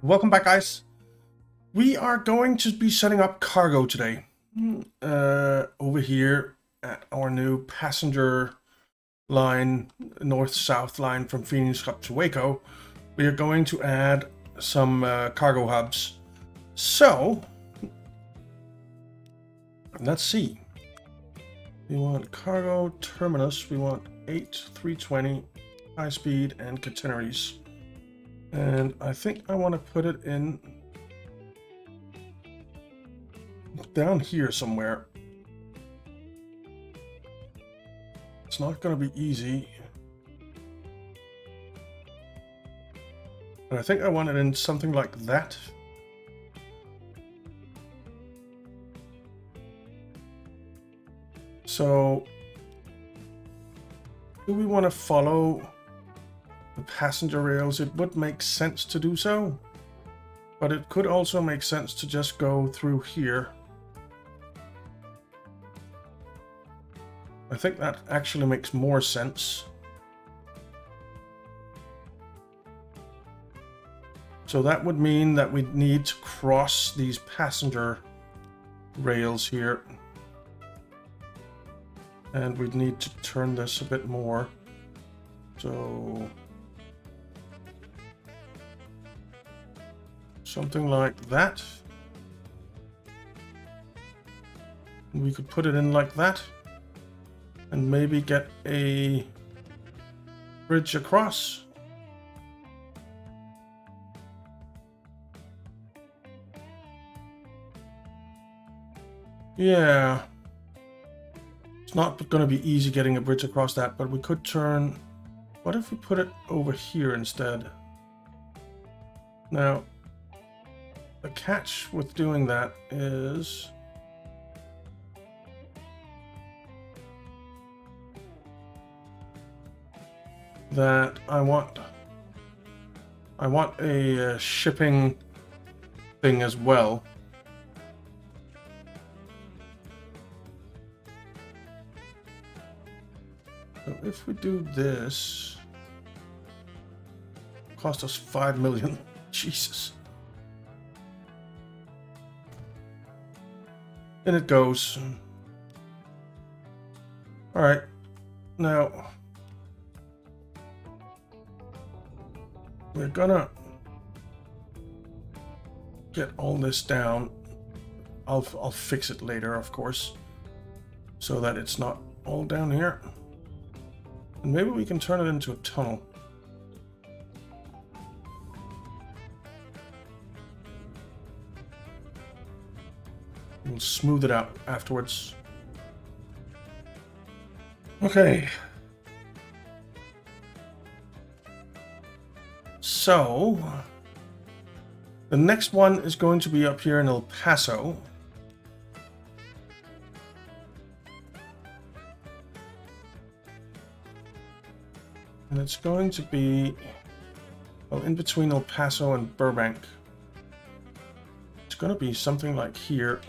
Welcome back, guys. We are going to be setting up cargo today over here at our new passenger line, north-south line from Phoenix up to Waco. We are going to add some cargo hubs. So let's see. We want cargo terminus. We want 8 320 high speed and catenaries. And I think I want to put it in down here somewhere. It's not going to be easy. And I think I want it in something like that. So do we want to follow the passenger rails? It would make sense to do so, but it could also make sense to just go through here. I think that actually makes more sense. So that would mean that we need to cross these passenger rails here, and we'd need to turn this a bit more. So something like that. We could put it in like that and maybe get a bridge across. Yeah, it's not going to be easy getting a bridge across that, but we could turn. What if we put it over here instead? Now, the catch with doing that is that I want a shipping thing as well. So if we do this, it'll cost us 5 million. Jesus. And it goes. All right, now we're gonna get all this down. I'll fix it later, of course, so that it's not all down here. And maybe we can turn it into a tunnel. We'll smooth it out afterwards. Okay. So the next one is going to be up here in El Paso. And it's going to be, well, in between El Paso and Burbank. It's going to be something like here.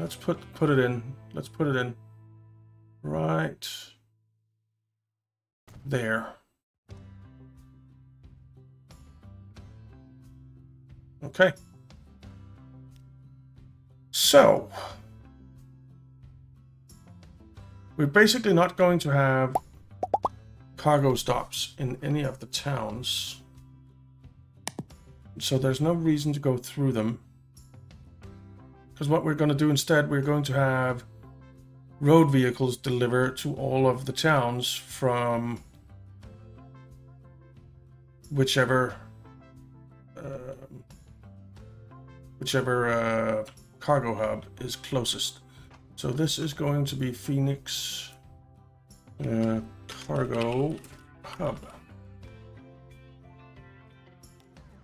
Let's put it in. Let's put it in right there. Okay. So we're basically not going to have cargo stops in any of the towns. So there's no reason to go through them. Because what we're going to do instead, we're going to have road vehicles deliver to all of the towns from whichever cargo hub is closest. So this is going to be Phoenix cargo hub.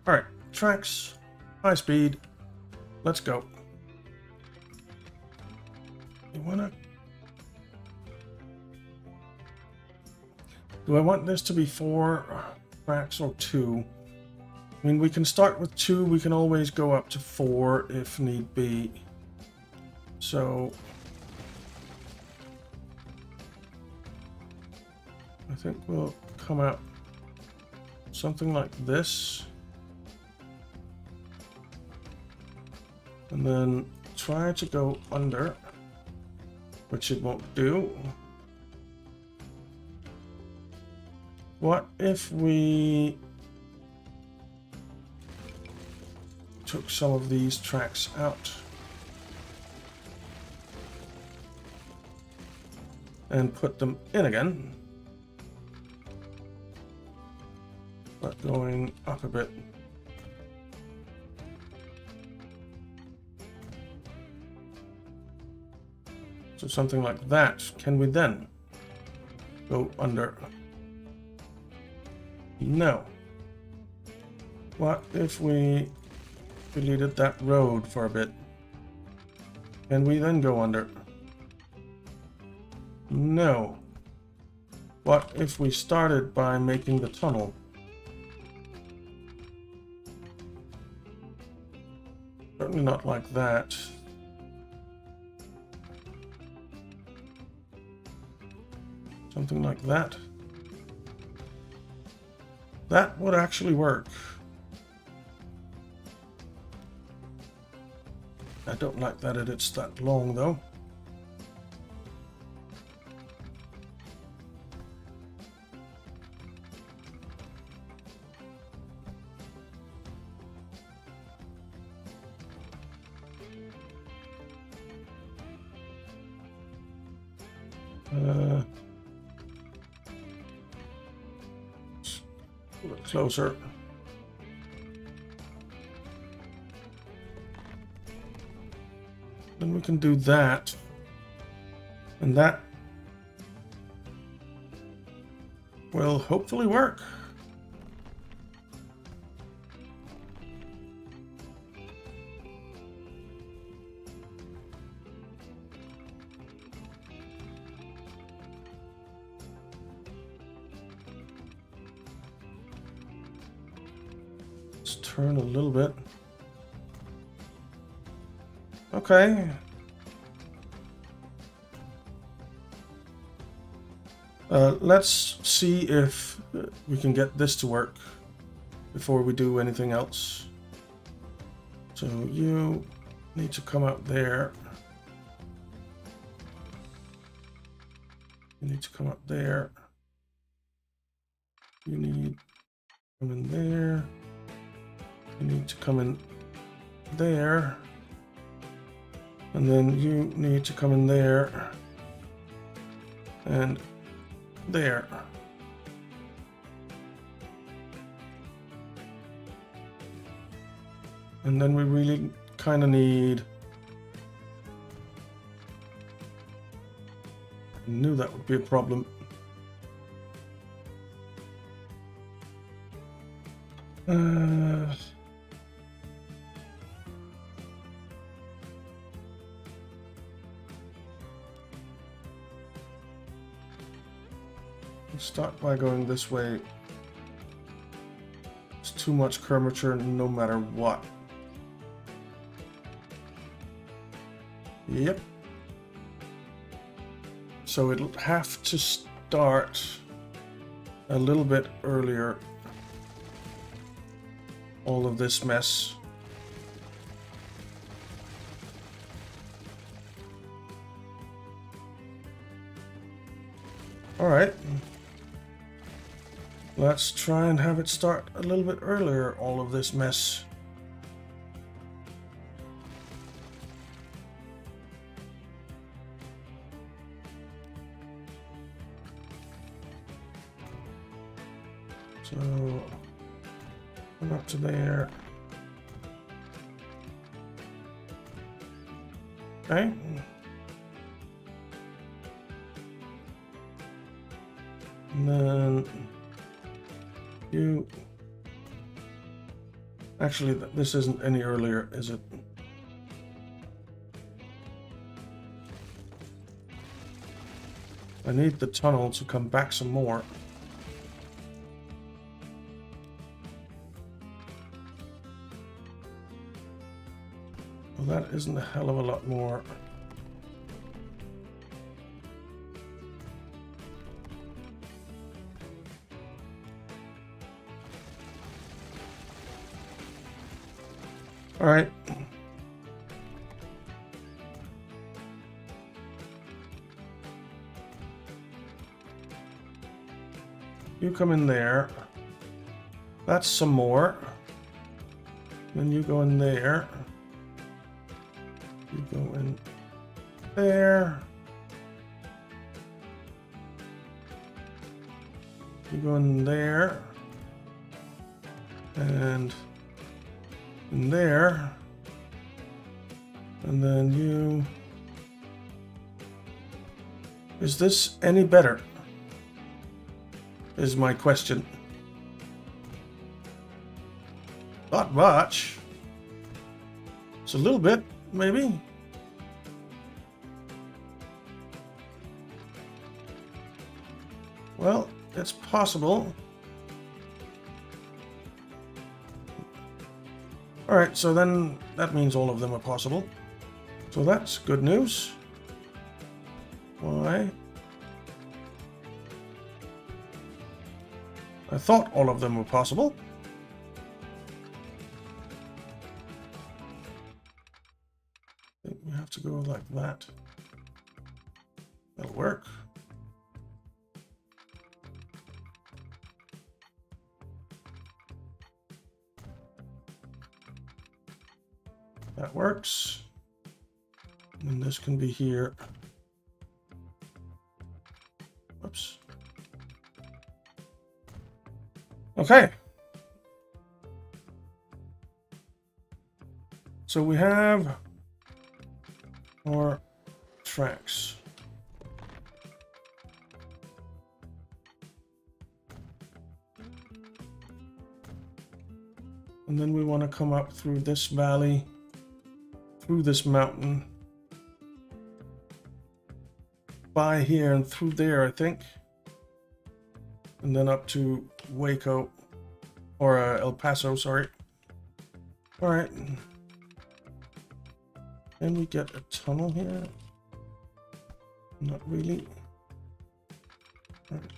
All right, tracks, high speed. Let's go. Do I want this to be 4 tracks or 2? I mean, we can start with 2. We can always go up to 4 if need be. So I think we'll come out something like this, and then try to go under, which it won't do. What if we took some of these tracks out and put them in again, but going up a bit? So something like that. Can we then go under? No. What if we deleted that road for a bit? Can we then go under? No. What if we started by making the tunnel? Certainly not like that. Something like that. That would actually work. I don't like that it's that long though. A little closer. Then we can do that and that will hopefully work. Turn a little bit. Okay. Let's see if we can get this to work before we do anything else. So you need to come out there. You need to come up there. You need to come in there. You need to come in there, and then you need to come in there and there. And then we really kind of need, I knew that would be a problem. Start by going this way. It's too much curvature no matter what. Yep. So it'll have to start a little bit earlier. All of this mess. All right. Let's try and have it start a little bit earlier, all of this mess. So, come up to there. Okay. And then... you actually, this isn't any earlier, is it? I need the tunnel to come back some more. Well, that isn't a hell of a lot more. All right. You come in there. That's some more. Then you go in there. You go in there. You go in there. And in there. And then you... Is this any better? Is my question. Not much. It's a little bit, maybe. Well, it's possible. All right, so then that means all of them are possible. So that's good news. Why? I thought all of them were possible. I think we have to go like that. That'll work. That works. And this can be here. Whoops. Okay, so we have our tracks. And then we want to come up through this valley, through this mountain, by here and through there, I think. And then up to Waco, or El Paso, sorry. All right. Can we get a tunnel here? Not really. All right.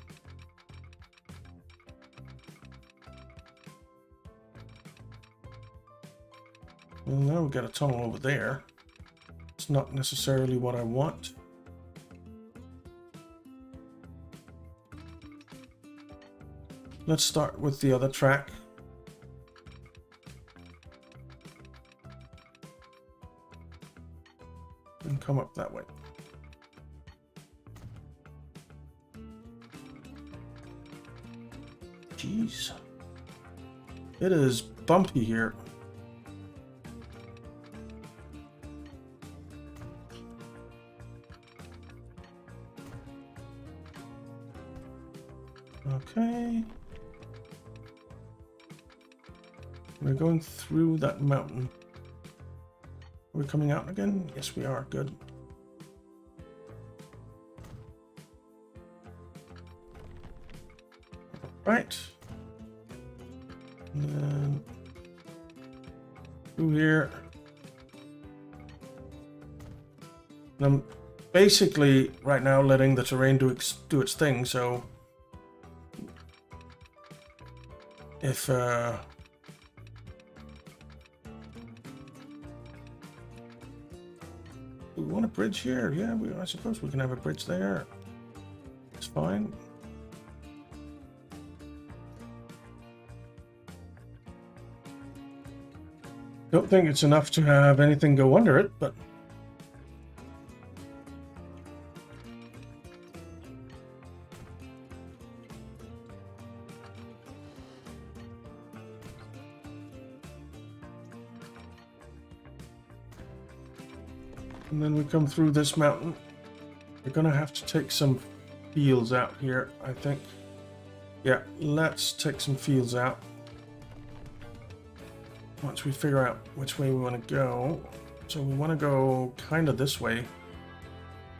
Well, now we got a tunnel over there. It's not necessarily what I want. Let's start with the other track. And come up that way. Jeez. It is bumpy here. Okay. We're going through that mountain. We're coming out again? Yes, we are. Good. Right. And then through here. And I'm basically right now letting the terrain do its thing. So if bridge here, yeah, I suppose we can have a bridge there. It's fine. Don't think it's enough to have anything go under it, but and then we come through this mountain. We're gonna have to take some fields out here, I think. Yeah, let's take some fields out. Once we figure out which way we want to go. So we want to go kind of this way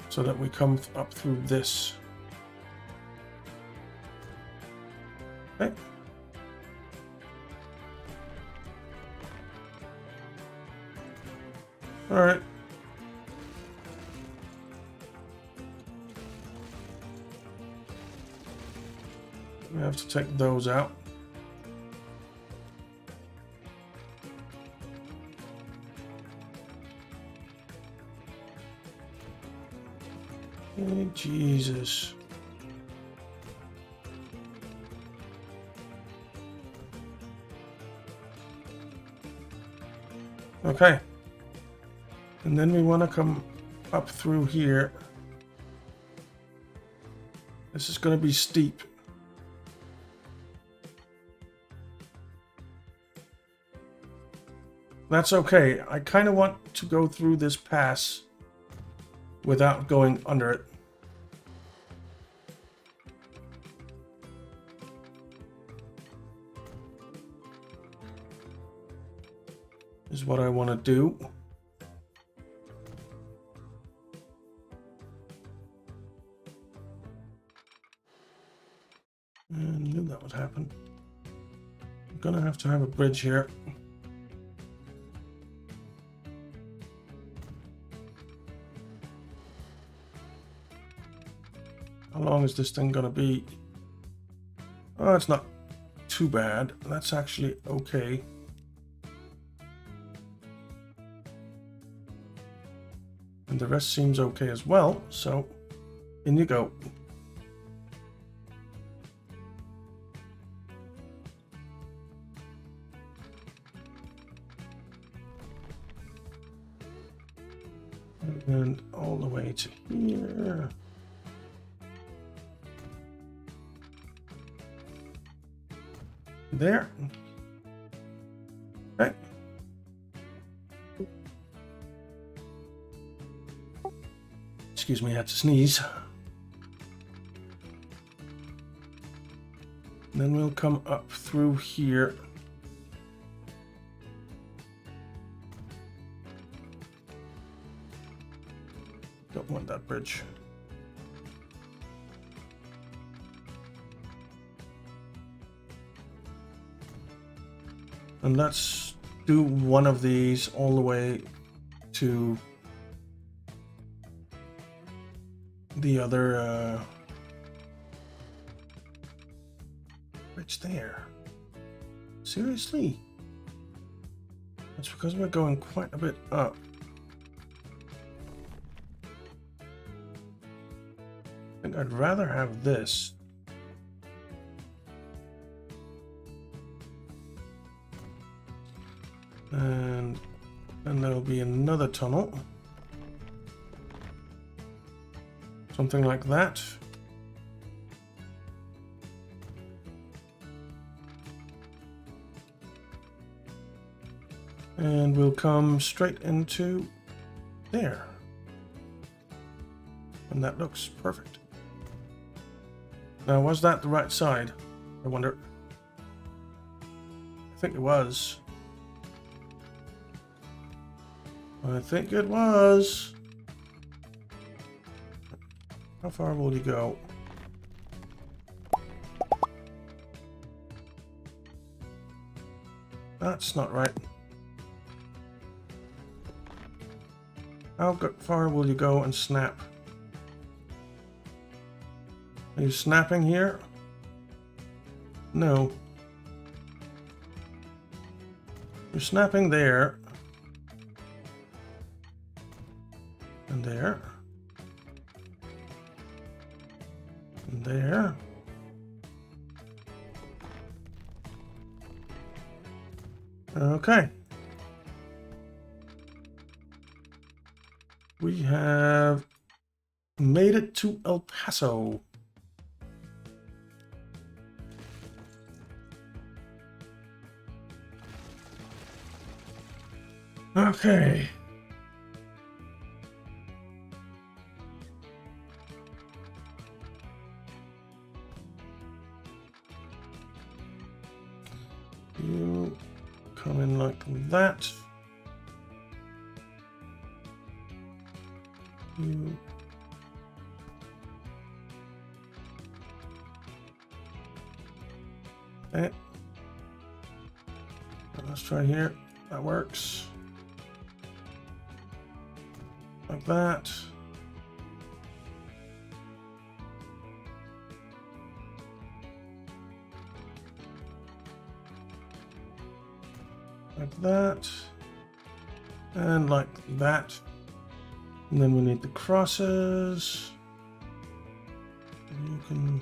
so that we come up through this. Okay. All right. We have to take those out. Jesus. Okay. And then we want to come up through here. This is going to be steep. That's okay. I kind of want to go through this pass without going under it. Is what I want to do. I knew that would happen. I'm gonna have to have a bridge here. How long is this thing gonna be? Oh, it's not too bad. That's actually okay. And the rest seems okay as well, so in you go. And all the way to here. There. Okay. Excuse me, I had to sneeze. And then we'll come up through here. Don't want that bridge. And let's do one of these all the way to the other bridge there. Seriously? That's because we're going quite a bit up. I think I'd rather have this. And then there'll be another tunnel. Something like that. And we'll come straight into there. And that looks perfect. Now, was that the right side? I wonder. I think it was. I think it was. How far will you go? That's not right. How far will you go and snap? Are you snapping here? No. You're snapping there. There and there . Okay we have made it to El Paso . Okay that. You okay. Let's try here. That works. Like that. Like that and like that, and then we need the crosses and you can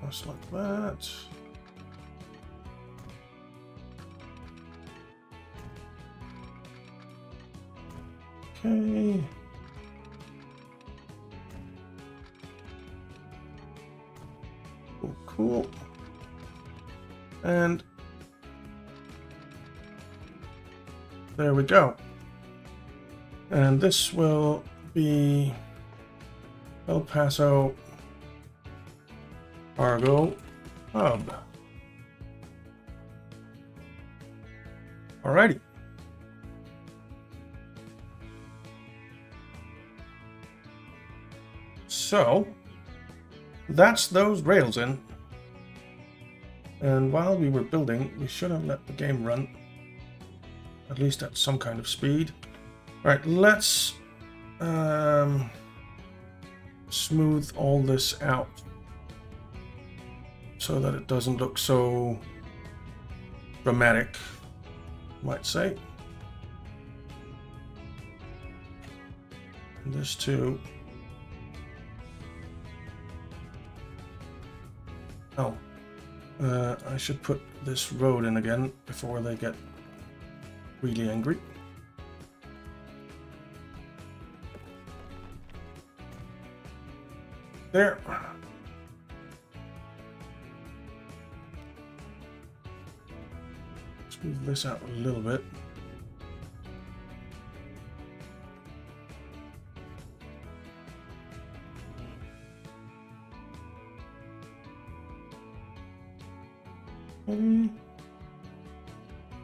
press like that. Okay. Oh, cool. And there we go. And this will be El Paso Cargo Hub. Alrighty. So that's those rails in. And while we were building, we should have let the game run, at least at some kind of speed. Right, let's smooth all this out so that it doesn't look so dramatic, I might say. And this too. Oh, I should put this road in again before they get really angry. There. Let's move this out a little bit. Okay.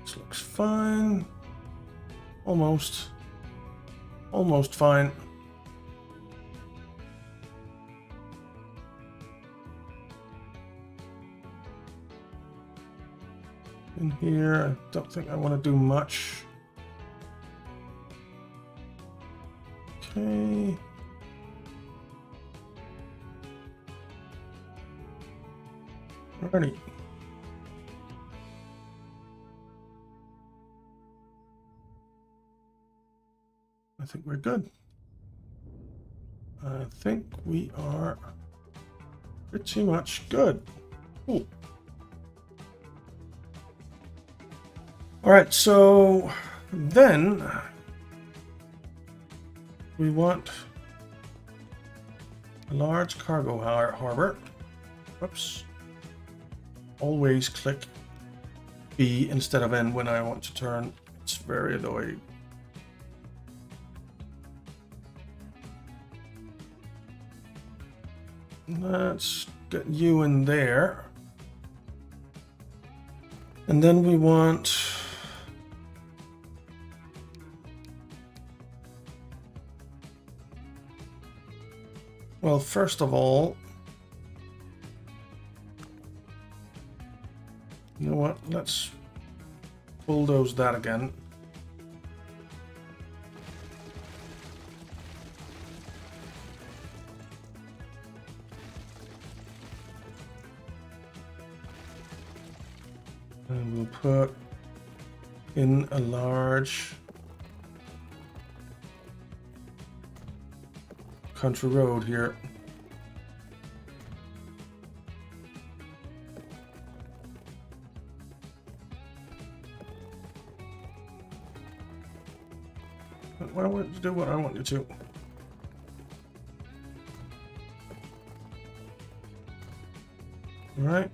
This looks fine. Almost. Almost fine. In here, I don't think I want to do much. Okay. Alrighty. I think we're good. I think we are pretty much good. Cool. All right, so then we want a large cargo harbor. Oops. Always click B instead of N when I want to turn. It's very annoying. Let's get you in there. And then we want well, first of all, you know what? Let's bulldoze that again. And we'll put in a large country road here. But why won't you do what I want you to? Right.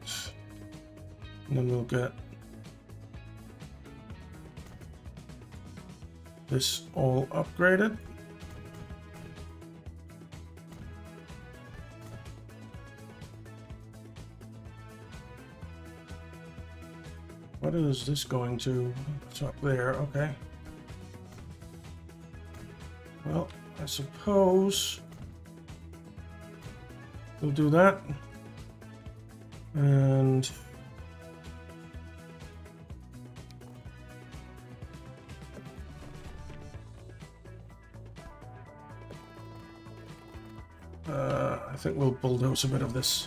And then we'll get this all upgraded. What is this going to? It's up there, okay. Well, I suppose we'll do that. And I think we'll bulldoze a bit of this.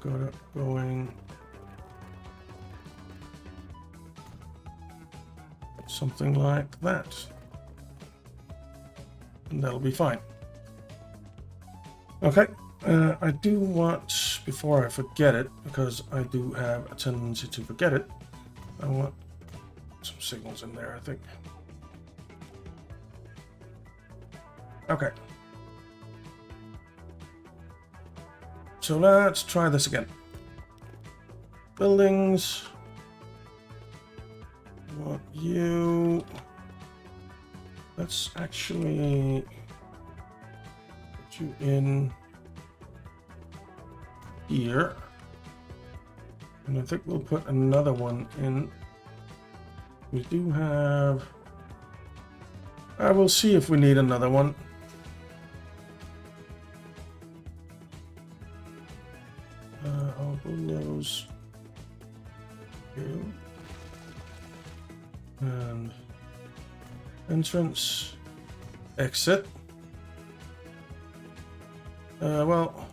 Got it going. Something like that. and that'll be fine. Okay, I do want, before I forget it, because I do have a tendency to forget it, I want some signals in there, I think. Okay. So let's try this again. Buildings. I want you. Let's actually put you in here. And I think we'll put another one in. We do have... I will see if we need another one. I'll put those here. And entrance, exit. Well,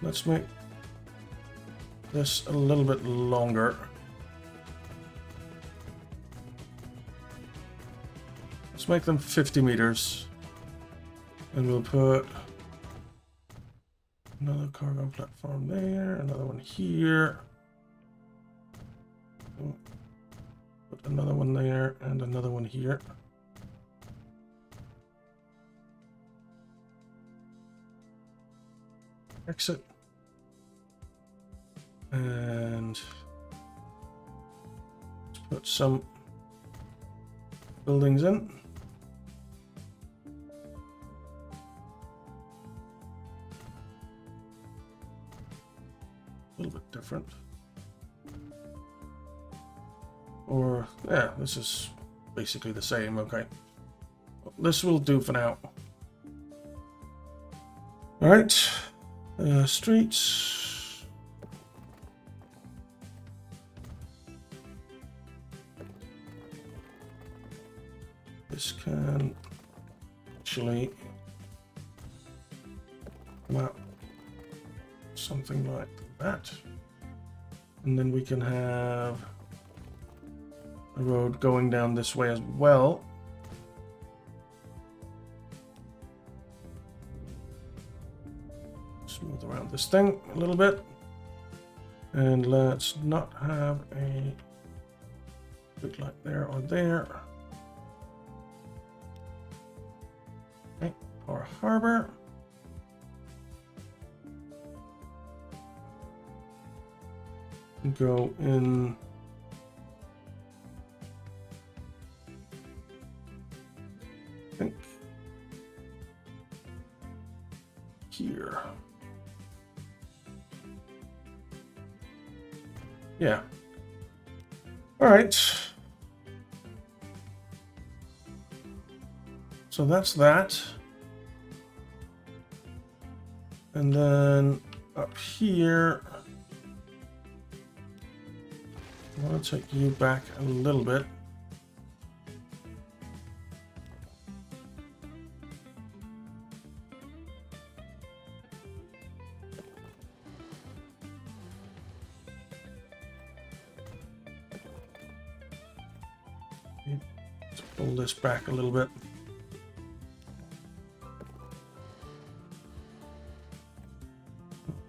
let's make this a little bit longer. Let's make them 50 meters. And we'll put another cargo platform there, another one here. Oh. Another one there and another one here. Exit. And let's put some buildings in. A little bit different. Or, yeah, this is basically the same, okay. This will do for now. Alright, streets. This can actually come out something like that. And then we can have a road going down this way as well. Smooth around this thing a little bit. And let's not have a big light there or there. Okay, or a harbor. Go in. Here. Yeah. All right. So that's that. And then up here, I want to take you back a little bit. This back a little bit.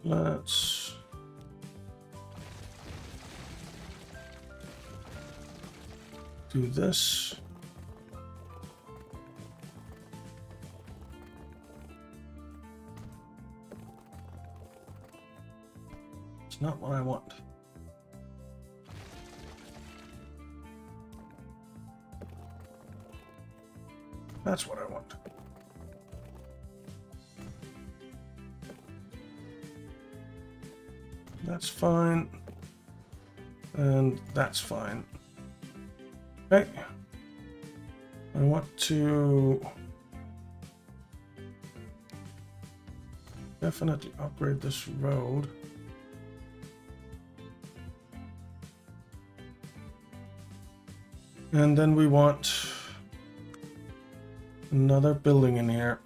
Let's do this. It's not what I want. That's what I want. That's fine. And that's fine. Okay. I want to definitely upgrade this road. And then we want another building in here.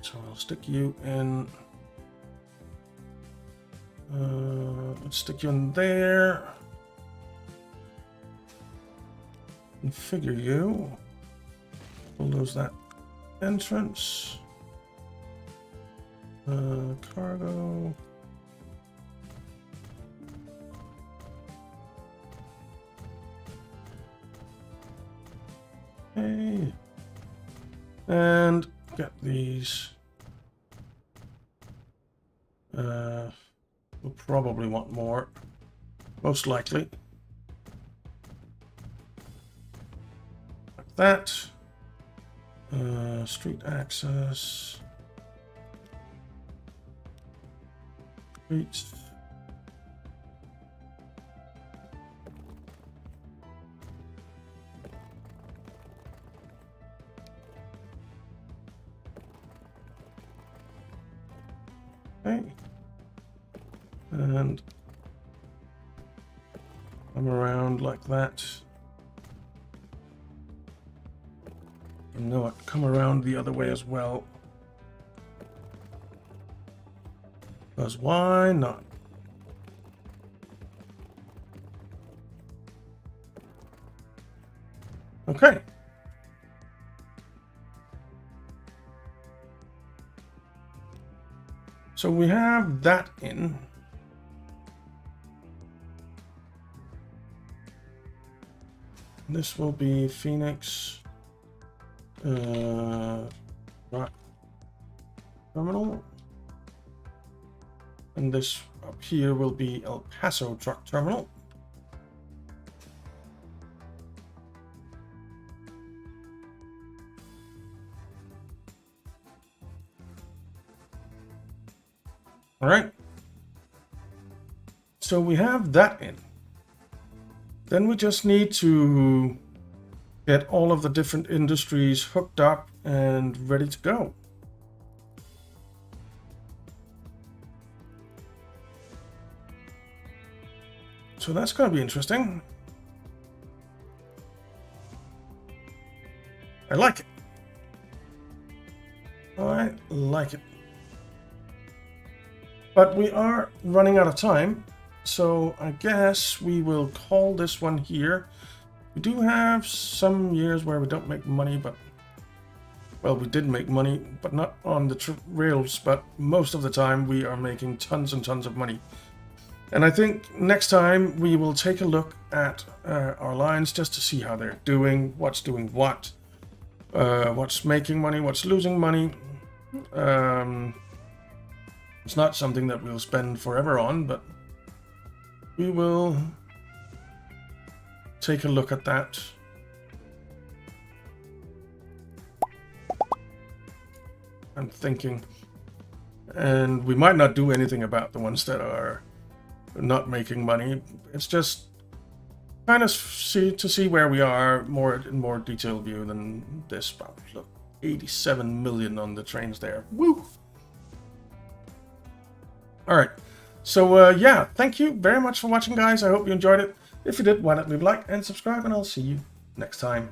So I'll stick you in. Let's stick you in there. Configure you. Bulldoze that entrance. Cargo. Okay. And get these. We'll probably want more, most likely. Like that. Street access. Street. Okay. And come around like that. And now I come around the other way as well. Because why not? Okay. So we have that in. This will be Phoenix right terminal, and this up here will be El Paso truck terminal. All right, so we have that in. Then we just need to get all of the different industries hooked up and ready to go. So that's going to be interesting. I like it. I like it. But we are running out of time, so I guess we will call this one here. We do have some years where we don't make money, but... well, we did make money, but not on the rails, but most of the time we are making tons and tons of money. And I think next time we will take a look at our lines just to see how they're doing what, what's making money, what's losing money. It's not something that we'll spend forever on, but we will take a look at that. I'm thinking. And we might not do anything about the ones that are not making money. It's just kind of to see where we are more in more detailed view than this. But look, 87 million on the trains there. Woo! All right, so yeah, thank you very much for watching, guys. I hope you enjoyed it. If you did, why not leave a like and subscribe, and I'll see you next time.